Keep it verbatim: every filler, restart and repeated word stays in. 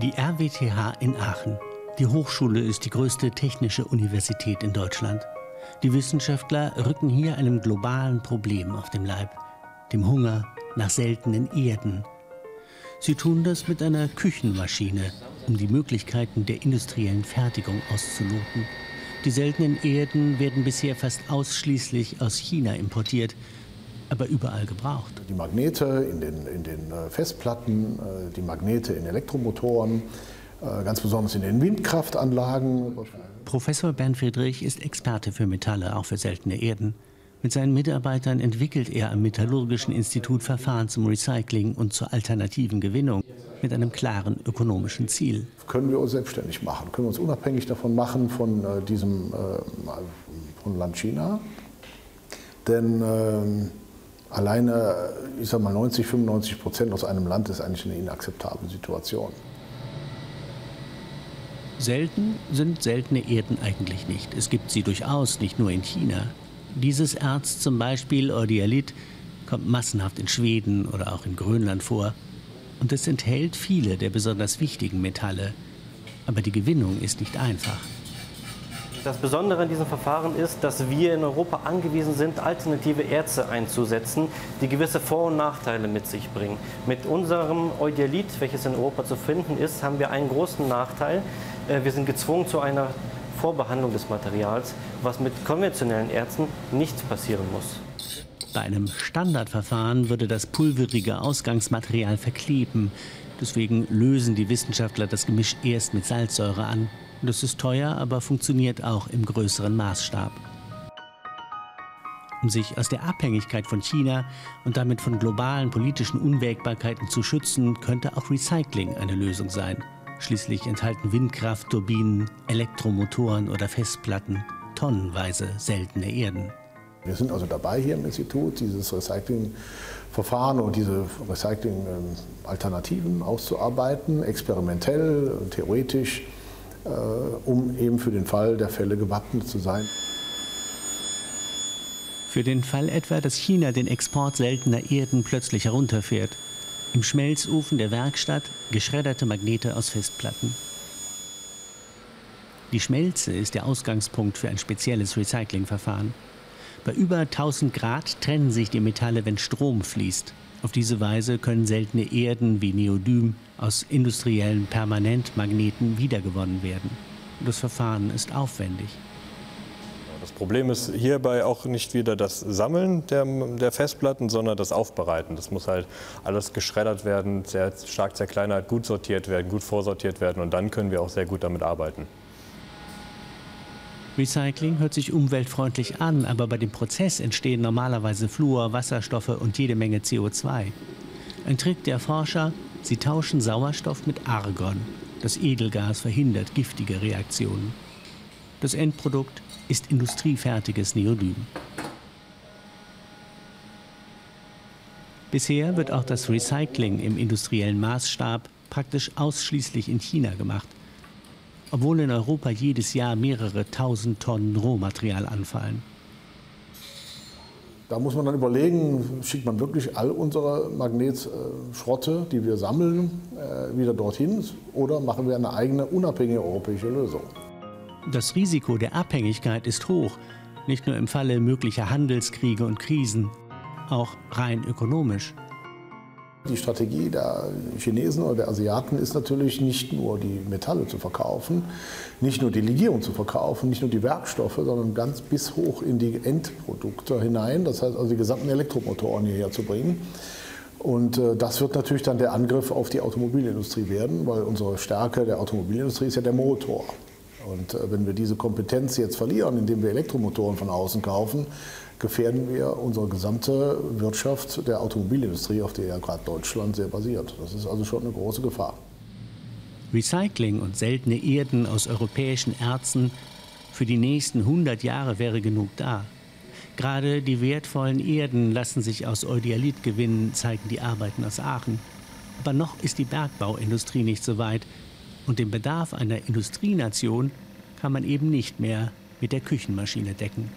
Die R W T H in Aachen. Die Hochschule ist die größte technische Universität in Deutschland. Die Wissenschaftler rücken hier einem globalen Problem auf dem Leib, dem Hunger nach seltenen Erden. Sie tun das mit einer Küchenmaschine, um die Möglichkeiten der industriellen Fertigung auszuloten. Die seltenen Erden werden bisher fast ausschließlich aus China importiert, aber überall gebraucht. Die Magnete in den, in den Festplatten, die Magnete in Elektromotoren, ganz besonders in den Windkraftanlagen. Professor Bernd Friedrich ist Experte für Metalle, auch für seltene Erden. Mit seinen Mitarbeitern entwickelt er am Metallurgischen Institut Verfahren zum Recycling und zur alternativen Gewinnung mit einem klaren ökonomischen Ziel. Können wir uns selbstständig machen, können wir uns unabhängig davon machen, von äh, diesem äh, von Land China. Denn äh, alleine, ich sag mal, neunzig, fünfundneunzig Prozent aus einem Land ist eigentlich eine inakzeptable Situation. Selten sind seltene Erden eigentlich nicht. Es gibt sie durchaus, nicht nur in China. Dieses Erz zum Beispiel, Eudialyt, kommt massenhaft in Schweden oder auch in Grönland vor. Und es enthält viele der besonders wichtigen Metalle. Aber die Gewinnung ist nicht einfach. Das Besondere an diesem Verfahren ist, dass wir in Europa angewiesen sind, alternative Erze einzusetzen, die gewisse Vor- und Nachteile mit sich bringen. Mit unserem Eudialyt, welches in Europa zu finden ist, haben wir einen großen Nachteil. Wir sind gezwungen zu einer Vorbehandlung des Materials, was mit konventionellen Erzen nicht passieren muss. Bei einem Standardverfahren würde das pulverige Ausgangsmaterial verkleben. Deswegen lösen die Wissenschaftler das Gemisch erst mit Salzsäure an. Das ist teuer, aber funktioniert auch im größeren Maßstab. Um sich aus der Abhängigkeit von China und damit von globalen politischen Unwägbarkeiten zu schützen, könnte auch Recycling eine Lösung sein. Schließlich enthalten Windkraftturbinen, Elektromotoren oder Festplatten tonnenweise seltene Erden. Wir sind also dabei hier im Institut, dieses Recyclingverfahren und diese Recycling-Alternativen auszuarbeiten, experimentell, theoretisch, um eben für den Fall der Fälle gewappnet zu sein. Für den Fall etwa, dass China den Export seltener Erden plötzlich herunterfährt. Im Schmelzofen der Werkstatt geschredderte Magnete aus Festplatten. Die Schmelze ist der Ausgangspunkt für ein spezielles Recyclingverfahren. Bei über tausend Grad trennen sich die Metalle, wenn Strom fließt. Auf diese Weise können seltene Erden wie Neodym aus industriellen Permanentmagneten wiedergewonnen werden. Das Verfahren ist aufwendig. Das Problem ist hierbei auch nicht wieder das Sammeln der, der Festplatten, sondern das Aufbereiten. Das muss halt alles geschreddert werden, sehr stark zerkleinert, gut sortiert werden, gut vorsortiert werden, und dann können wir auch sehr gut damit arbeiten. Recycling hört sich umweltfreundlich an, aber bei dem Prozess entstehen normalerweise Fluor, Wasserstoffe und jede Menge C O zwei. Ein Trick der Forscher: sie tauschen Sauerstoff mit Argon. Das Edelgas verhindert giftige Reaktionen. Das Endprodukt ist industriefertiges Neodym. Bisher wird auch das Recycling im industriellen Maßstab praktisch ausschließlich in China gemacht, obwohl in Europa jedes Jahr mehrere tausend Tonnen Rohmaterial anfallen. Da muss man dann überlegen, schickt man wirklich all unsere Magnetschrotte, die wir sammeln, wieder dorthin, oder machen wir eine eigene, unabhängige europäische Lösung? Das Risiko der Abhängigkeit ist hoch, nicht nur im Falle möglicher Handelskriege und Krisen, auch rein ökonomisch. Die Strategie der Chinesen oder der Asiaten ist natürlich nicht nur die Metalle zu verkaufen, nicht nur die Legierung zu verkaufen, nicht nur die Werkstoffe, sondern ganz bis hoch in die Endprodukte hinein, das heißt also die gesamten Elektromotoren hierher zu bringen. Und äh, das wird natürlich dann der Angriff auf die Automobilindustrie werden, weil unsere Stärke der Automobilindustrie ist ja der Motor. Und äh, wenn wir diese Kompetenz jetzt verlieren, indem wir Elektromotoren von außen kaufen, gefährden wir unsere gesamte Wirtschaft der Automobilindustrie, auf der ja gerade Deutschland sehr basiert. Das ist also schon eine große Gefahr. Recycling und seltene Erden aus europäischen Erzen, für die nächsten hundert Jahre wäre genug da. Gerade die wertvollen Erden lassen sich aus Eudialyt gewinnen, zeigen die Arbeiten aus Aachen. Aber noch ist die Bergbauindustrie nicht so weit. Und den Bedarf einer Industrienation kann man eben nicht mehr mit der Küchenmaschine decken.